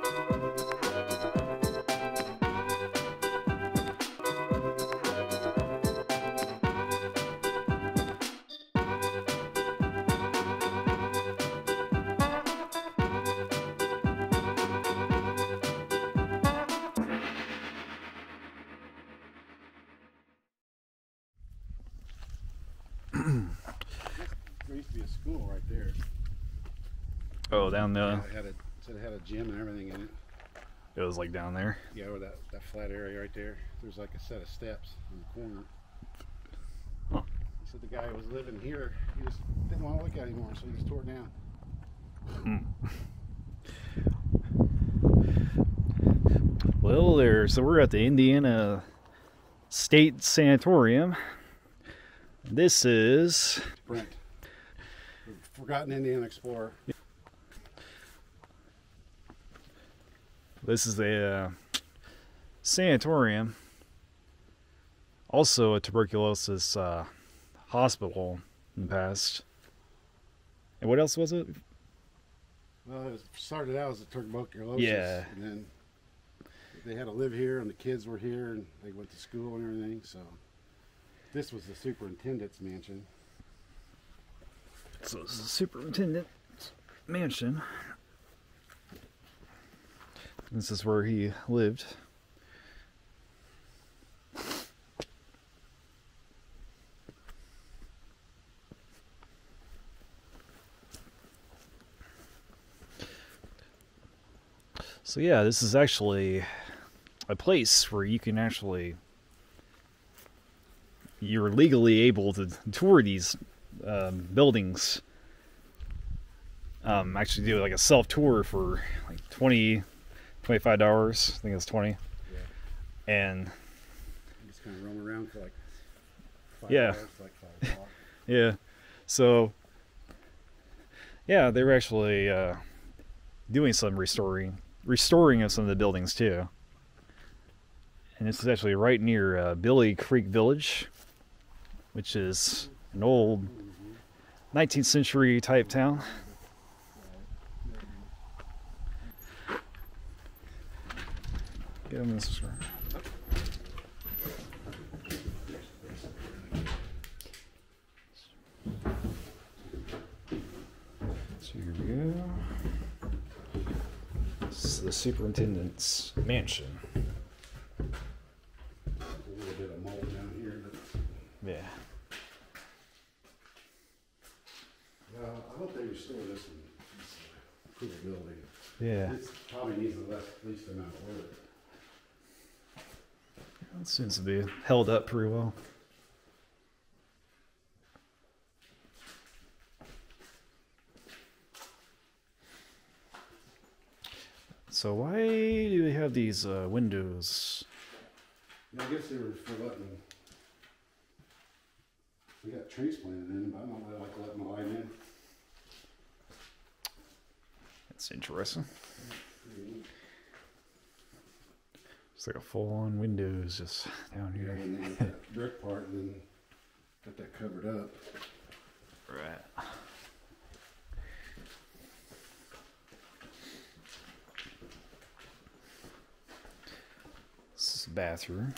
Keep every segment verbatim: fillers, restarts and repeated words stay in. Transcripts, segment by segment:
There used to be a school right there. Oh, down the... Yeah, it, had a, it said it had a gym and everything in it. It was like down there? Yeah, over that, that flat area right there. There's like a set of steps in the corner. Huh. He said the guy who was living here, he just didn't want to look at it anymore, so he just tore it down. Hmm. Well, there, so we're at the Indiana State Sanatorium. This is... Brent. Forgotten Indiana Explorer. This is the uh, sanatorium, also a tuberculosis uh, hospital in the past. And what else was it? Well, it started out as a tuberculosis, yeah. And then they had to live here, and the kids were here, and they went to school and everything. So this was the superintendent's mansion. So this is the superintendent's mansion. This is where he lived. So yeah, this is actually a place where you can actually, you're legally able to tour these Um, buildings. Um, actually do like a self tour for like twenty, twenty-five dollars. I think it's twenty. Yeah. And just kind of roam around for like five yeah. hours, like five o'clock. Yeah. So yeah, they were actually uh, doing some restoring, restoring of some of the buildings too. And this is actually right near uh, Billy Creek Village, which is an old nineteenth century type town. Get him this. So here we go. This is the superintendent's mansion. A little bit of mold down here, but yeah. Uh, I hope they restore this one. Provability. Yeah. This probably needs the less, least amount of work. It seems to be held up pretty well. So why do they have these uh, windows? Yeah, I guess they were for letting. We got trees planted in, but I don't really like letting the light in. That's interesting. It's like a full-on windows just down here. Yeah, and then that brick part, and then got that covered up. Right. This is the bathroom.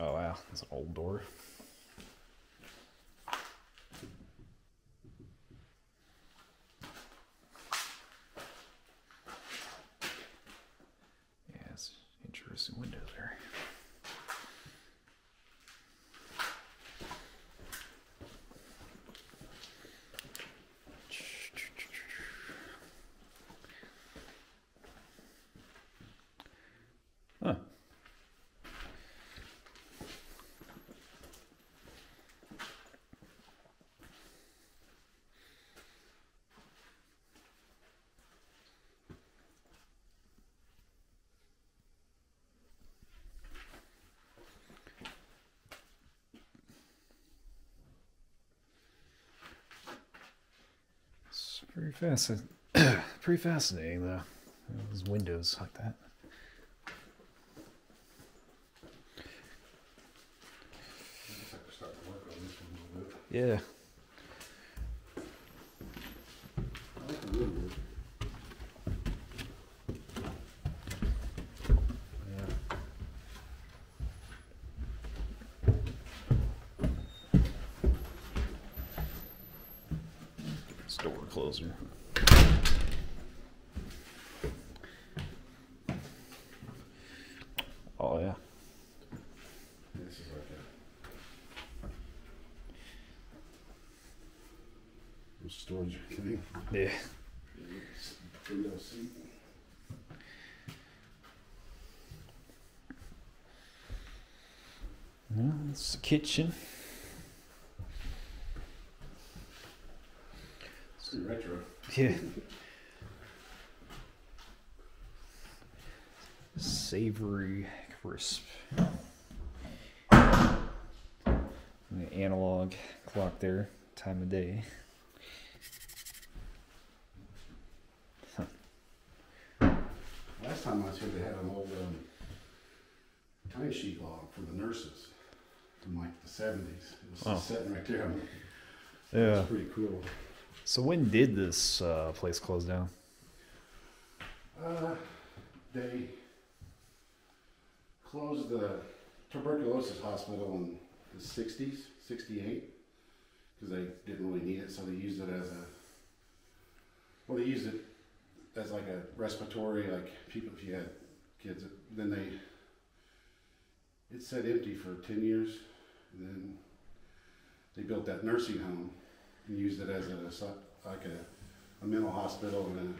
Oh wow, that's an old door. Yeah, it's an interesting window there. Huh. Pretty fascinating. Pretty fascinating, though. Those windows like that. Yeah. I like the woodwork. Door closer. Oh yeah. This is right there. There's storage, I think. Yeah. Well, it's the kitchen. Retro. Yeah. Savory crisp. And the analog clock there, time of day. Huh. Last time I was here, they had an old um, timesheet log for the nurses from like the seventies. It was oh. sitting right there. Yeah. It was pretty cool. So when did this uh, place close down? Uh, they closed the tuberculosis hospital in the sixties, sixty-eight, because they didn't really need it. So they used it as a, well, they used it as like a respiratory, like people, if you had kids, then they, it sat empty for ten years. And then they built that nursing home. Used it as a like a, a mental hospital, and, a,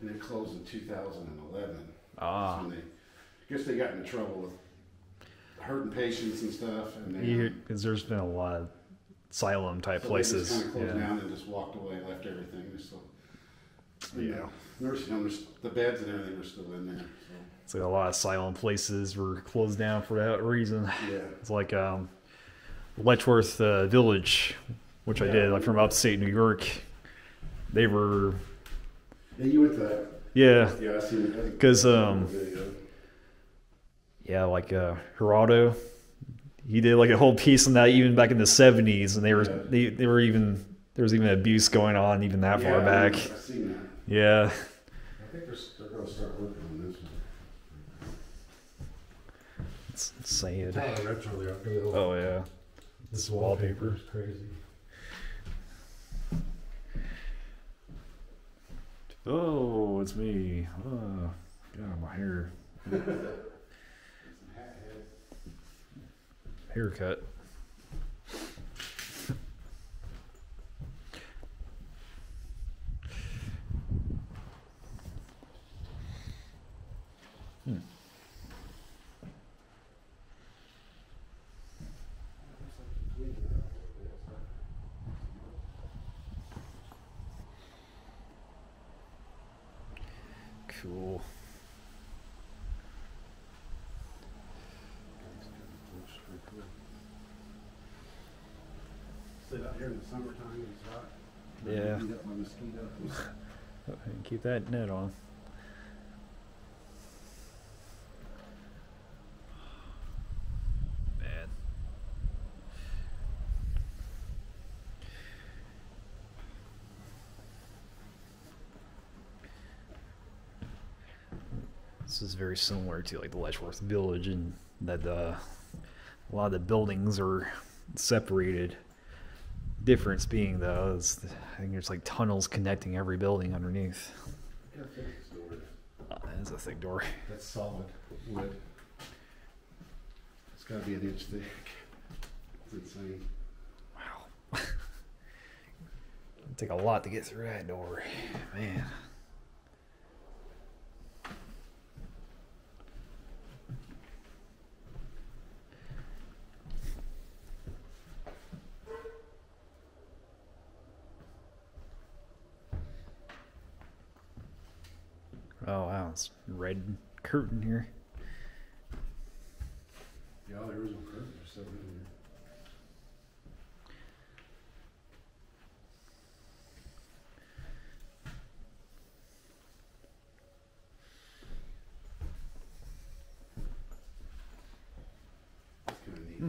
and it closed in two thousand eleven. Ah. When they, I guess they got into trouble with hurting patients and stuff. And because there's been a lot of asylum type so places. They just kind of closed yeah. down and just walked away, left everything. So, you yeah. know, nursing homes, the beds and everything were still in there. So. It's like a lot of asylum places were closed down for that reason. Yeah. It's like um, Letchworth uh, Village. Which yeah, I did, like from upstate New York. They were. Yeah, you went to that. Yeah. Yeah, I seen it. Because, um. yeah, like uh, Gerardo, he did like a whole piece on that even back in the seventies, and they were yeah. they they were even there was even abuse going on even that yeah, far back. I seen that. Yeah. I think they're, they're gonna start working on this one. It's insane. Oh, oh yeah. This wallpaper is crazy. Oh, it's me. Oh, God, my hair. Haircut. Hmm. Cool. Sit out here in the summertime, it's hot. Yeah. Eat up my mosquitoes. Keep that net on. Man. This is very similar to like the Letchworth Village, and that uh, a lot of the buildings are separated. Difference being though, is I think there's like tunnels connecting every building underneath. Yeah, oh, that is a thick door. That's solid wood. It's got to be an inch thick. It's insane. Wow. It'll take a lot to get through that door, man. Oh wow, it's red curtain here. Yeah, there was no curtain or something in there. It's kind of neat. Hmm. I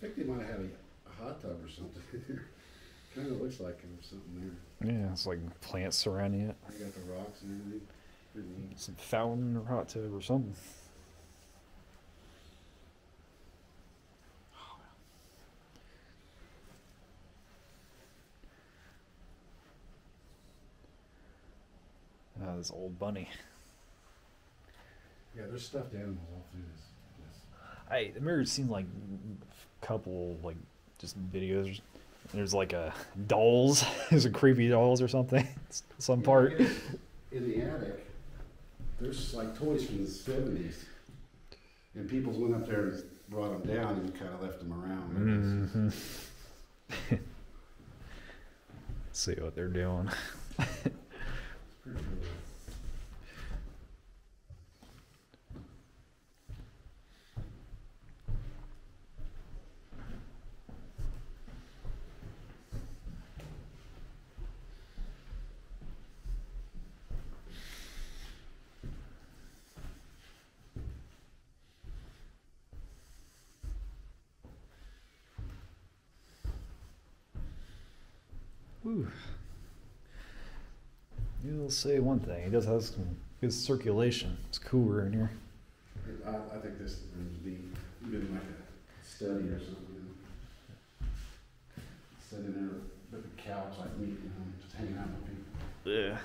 think they might have had a Kind of looks like him or something there. Yeah, it's like plants surrounding it. You got the rocks and everything. Pretty neat. Some fountain or hot tub or something. Ah, this old bunny. Yeah, there's stuffed animals all through this. I remember seeing like a couple like just videos. There's like a dolls. There's a creepy dolls or something. Some part. In the attic, there's like toys from the seventies, and people went up there and brought them down and kind of left them around. Mm-hmm. See what they're doing. It's pretty cool. You'll say one thing, it does have some good circulation. It's cooler in here. I, I think this would be even like a study or something. Sitting there with a couch, like meeting them, just hanging out with people. Yeah.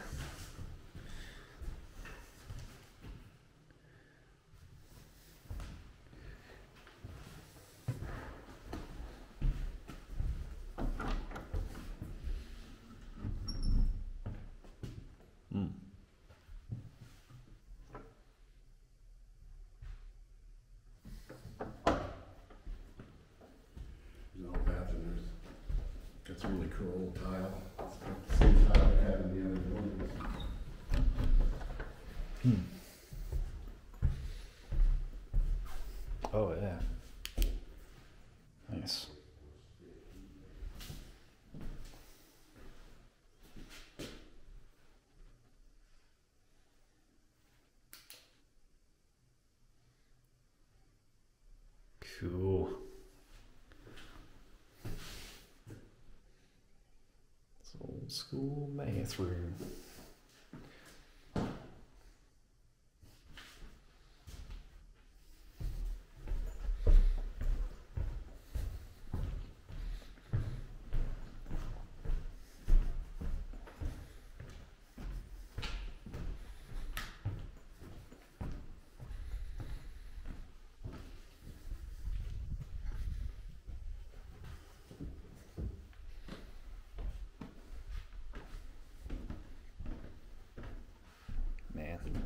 It's really cool old tile. It's got the same tile I had in the other buildings. Hmm. Oh yeah. Nice. Cool. Old school math room.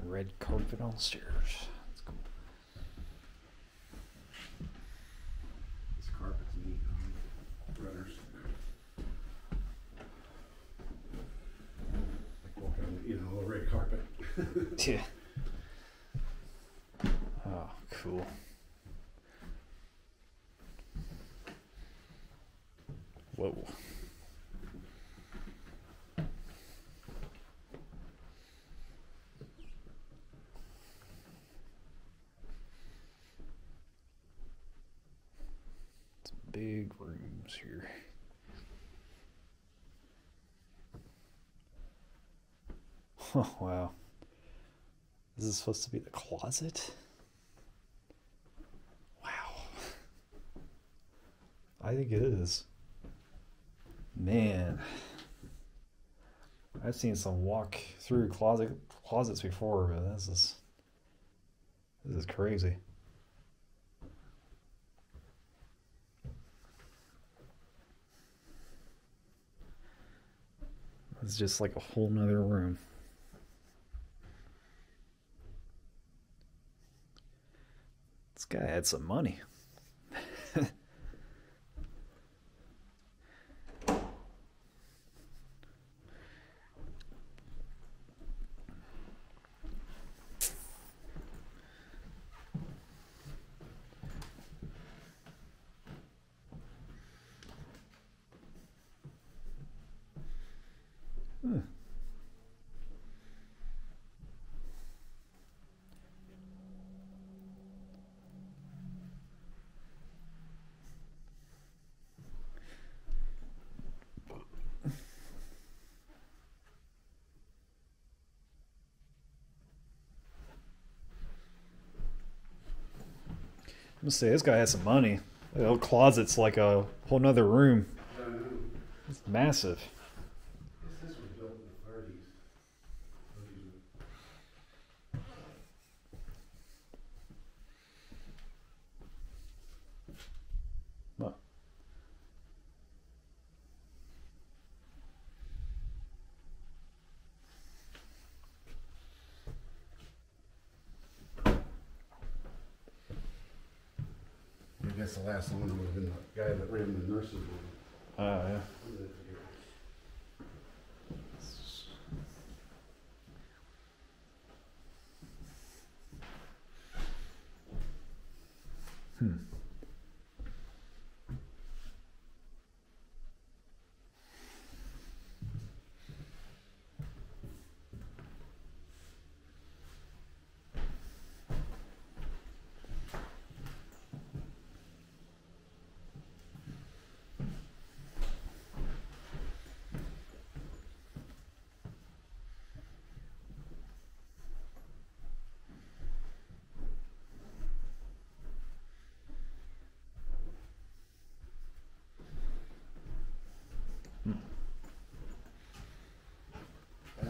Red carpet on the stairs. That's cool. This carpet's neat on runners. Like walking on, you know, a little red carpet. Yeah. Oh, cool. Whoa. Big rooms here. Oh, wow. This is supposed to be the closet? Wow. I think it is. Man. I've seen some walk-through closet closets before, but this is this is crazy. It's just like a whole nother room. This guy had some money. Huh. Let's see, this guy has some money. The old closet's like a whole nother room. It's massive. This was built in the thirties. What? I guess the last one would have been the guy that ran the nurse's room. Oh, yeah. Hmm.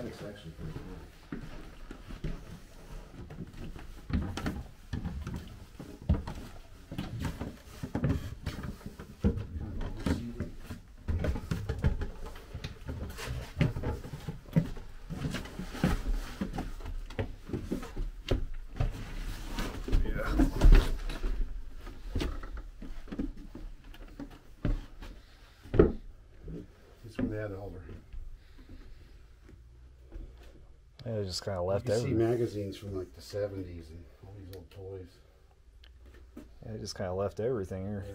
It's actually pretty cool. Yeah. It's when they had it over. It just kind of left everything. You see magazines from like the seventies and all these old toys. Yeah, it just kind of left everything here.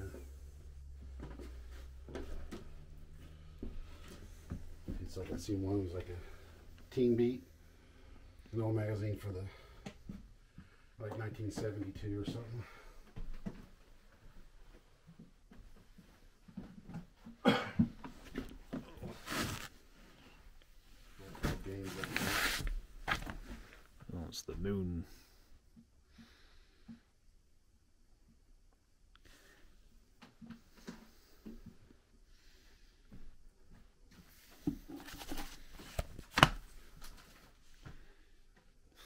Yeah. It's like I seen one was like a Teen Beat, an old magazine for the like nineteen seventy-two or something. The moon.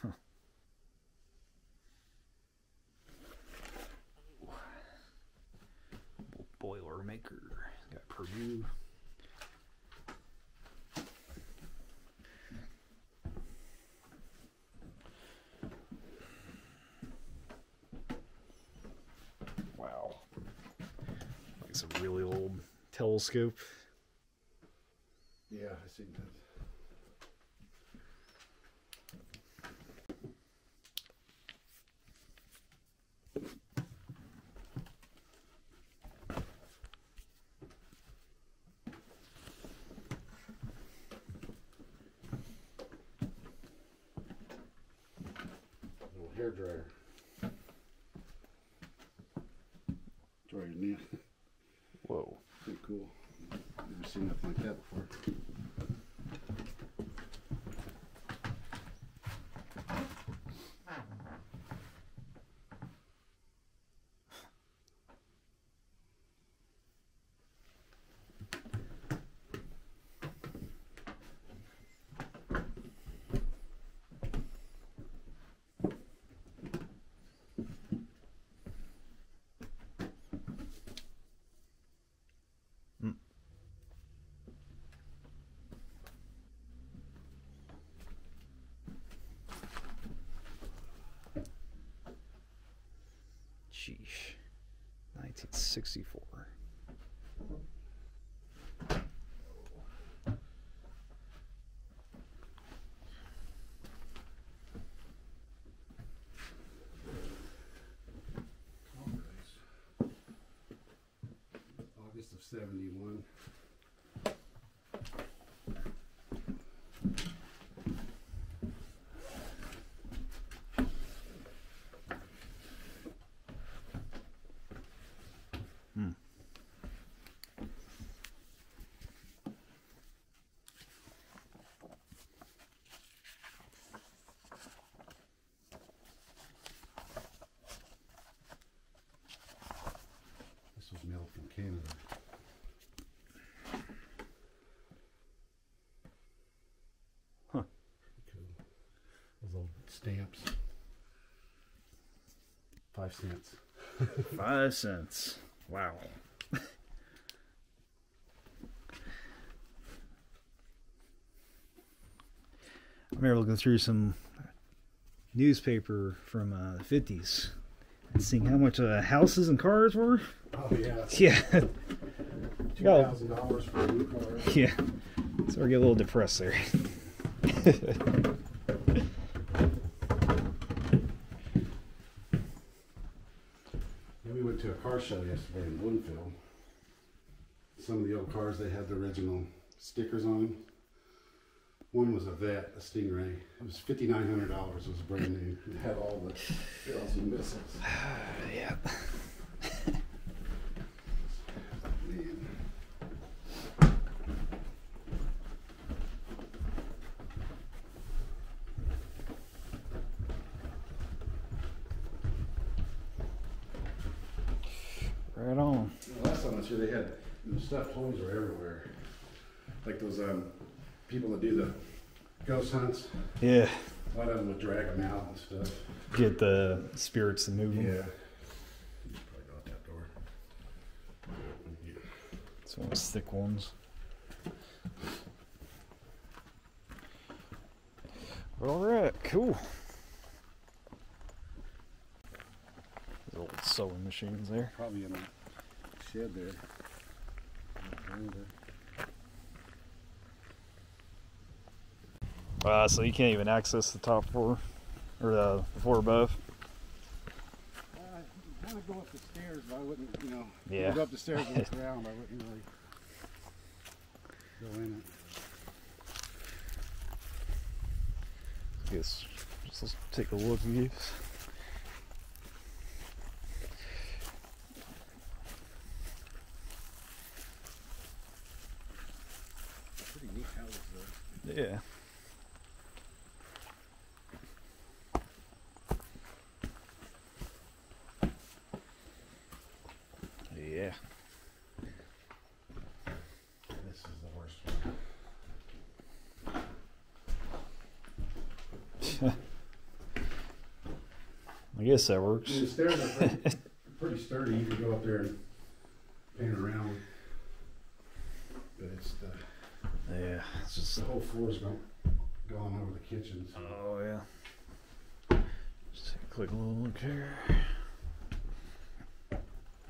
Huh. Boiler maker. Got Purdue. Really old telescope. Yeah, I seen that. Little hair dryer. Dry your knee. Whoa. Pretty cool. Never seen nothing like that before. Sheesh, nineteen sixty-four. August of seventy-one. stamps. Five cents. Five cents. Wow. I remember looking through some newspaper from uh, the fifties and seeing how much uh, houses and cars were. Oh, yeah. Yeah. two thousand dollars for a new car. Yeah. So we're getting a little depressed there. Yeah, we went to a car show yesterday in Woodfield. Some of the old cars, they had the original stickers on them. One was a Vet, a Stingray. It was fifty-nine hundred dollars. It was brand new. It had all the bells and whistles. Yeah. Man. Right on. The last time I was here, they had stuffed toys were everywhere. Like those um, people that do the ghost hunts. Yeah. A lot of them would drag them out and stuff. Get the spirits to move them. Yeah. Probably not that door. Yeah. It's one of those thick ones. All right, cool. Those old sewing machines there. Probably in a shed there. Uh, so you can't even access the top floor, or the floor above? Uh, I kind of go up the stairs, but I wouldn't, you know, yeah. Go up the stairs and look around, but I wouldn't really go in it. I guess, just let's take a look at these. Pretty neat houses, though. Yeah. Yeah. This is the worst one. I guess that works. The stairs are pretty, pretty sturdy. You can go up there and pan around. But it's the... Yeah. It's just, the whole floor's gone, gone over the kitchens. Oh, yeah. Just take a quick little look here.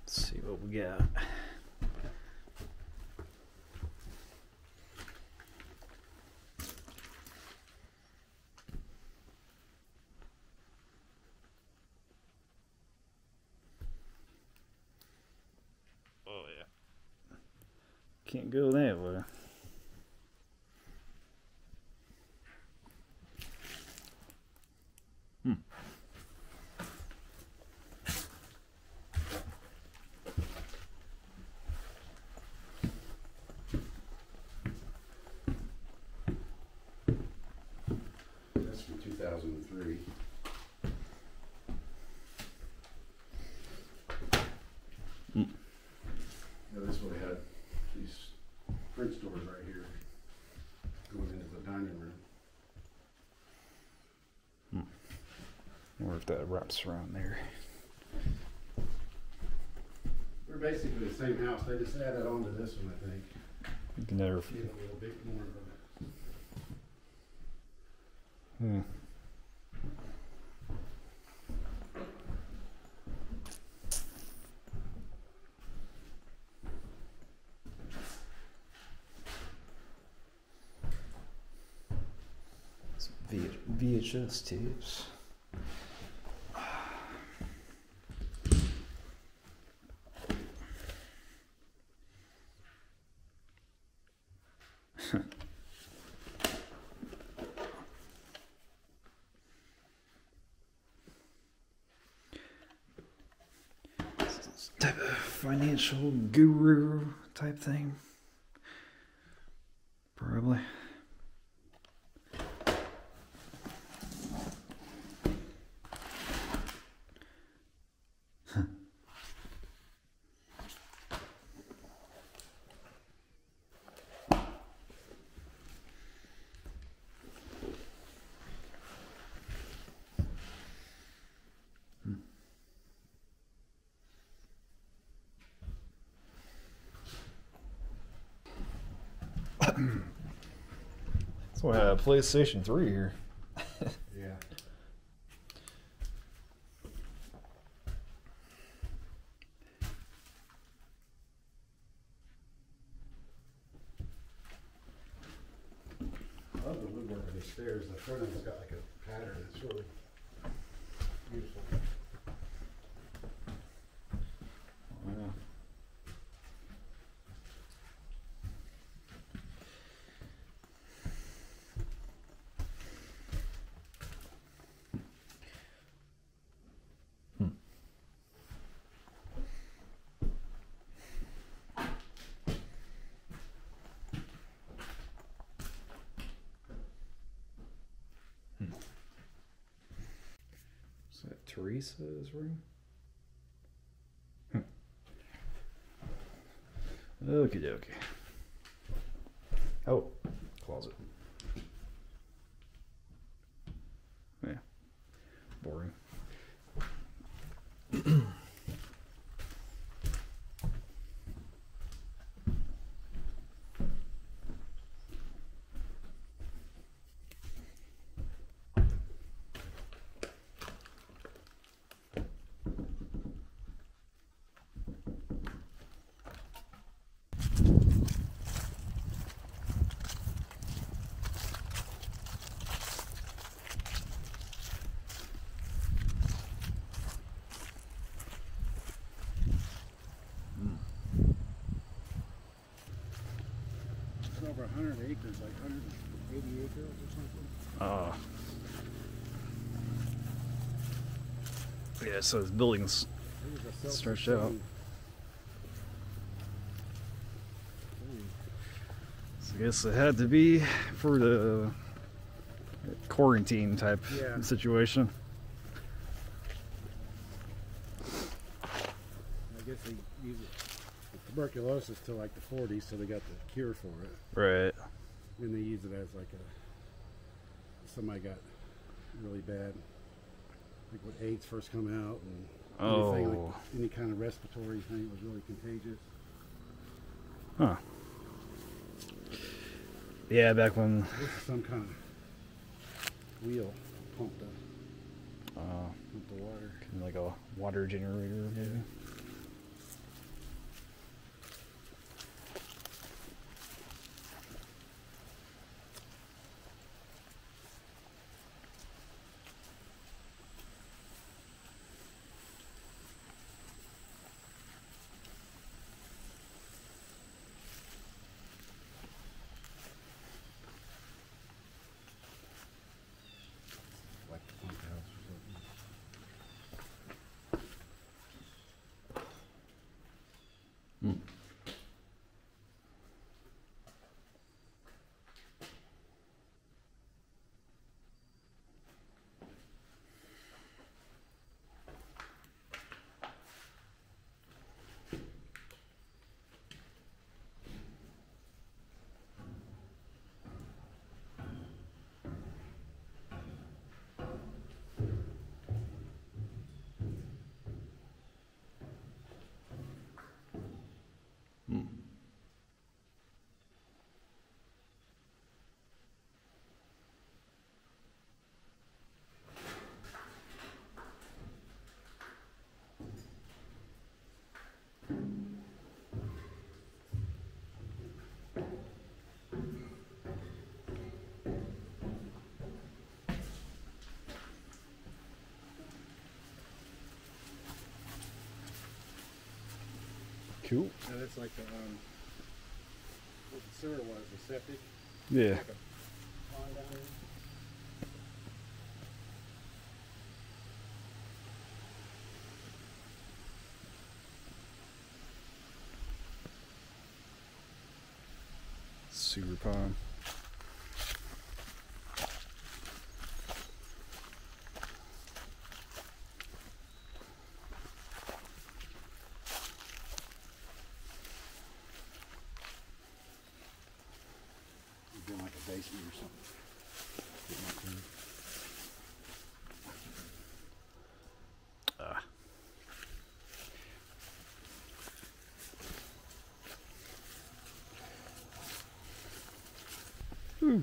Let's see what we got. Oh yeah. Can't go that way. two thousand three. Mm. Yeah, this would have had these French doors right here going into the dining room. Hmm. I wonder if that wraps around there. They're basically the same house. They just added on to this one, I think. You can never. Get a little bit more of it. Hmm. Some V H S tapes. Type of financial guru type thing, probably. Huh. We have a PlayStation three here. Yeah. I love the woodwork of the stairs. The front of it's got like a pattern. It's really beautiful. Wow. Teresa's room? Hmm. Okie dokie. Oh, closet. Yeah. Boring. Over one hundred acres, like one hundred eighty acres or something. Ah. Uh, yeah, so this building's stretched out. So I guess it had to be for the quarantine type yeah. situation. I guess they use it. Tuberculosis till like the forties, so they got the cure for it. Right. And they use it as like a somebody got really bad, like when AIDS first come out, and oh. anything like any kind of respiratory thing was really contagious. Huh. Yeah, back when this is some kind of wheel pumped up. Oh. Uh, pumped the water. Kind of like a water generator, maybe. Yeah. Cool. Now that's like the, um, what the sewer was, the septic. Yeah. Like a pond down there. Sewer pond. Basement or something. Ah. Ooh.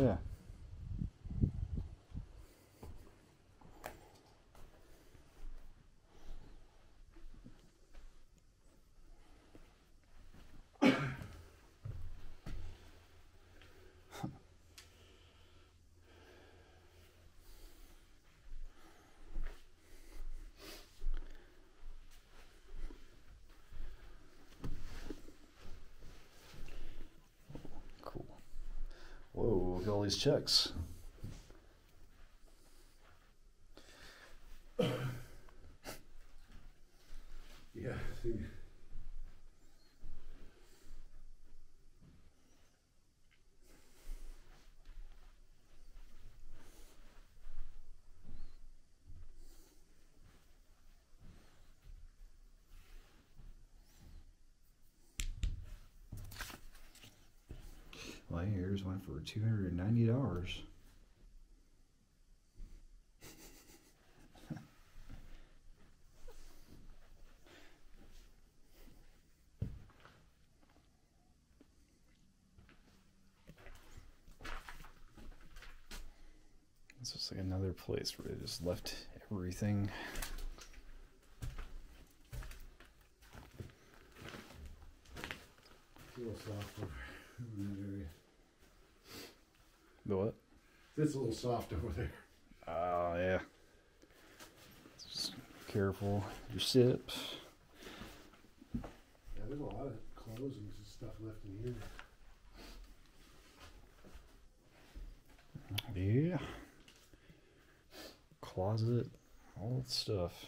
Yeah. Whoa, look at all these checks. Yeah, I think. Here's one for two hundred and ninety dollars. It's just like another place where they just left everything. Feel soft in that area. The what? It's a little soft over there. Oh, uh, yeah. Just careful your sips. Yeah, there's a lot of clothes and stuff left in here. Yeah. Closet, all that stuff.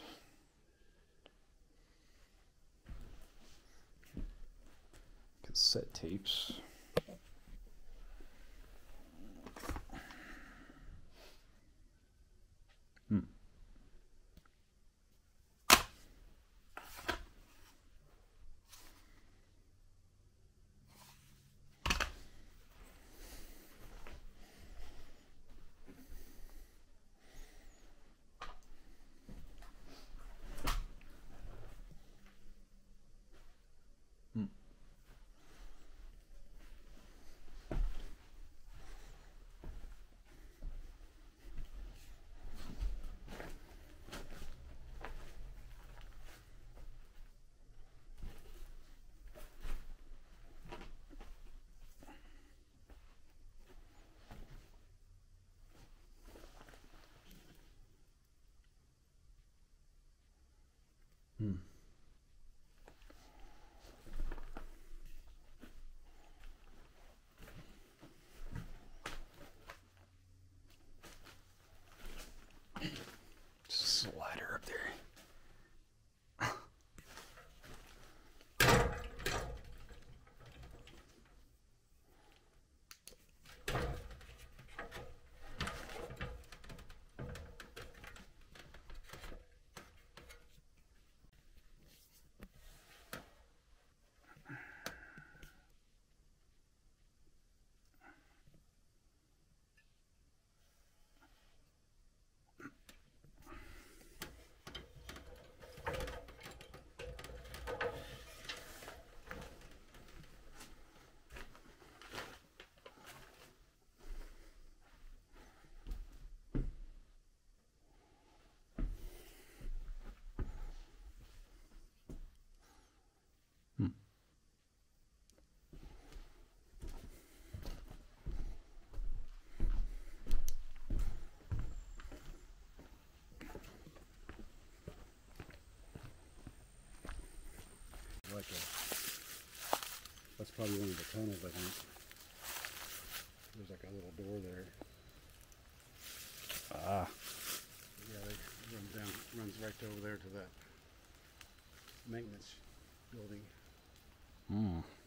Cassette tapes. Hmm. Just a ladder up there. Like a, that's probably one of the tunnels, I think. There's like a little door there. Ah. Yeah, it runs down, runs right over there to that maintenance building. Hmm.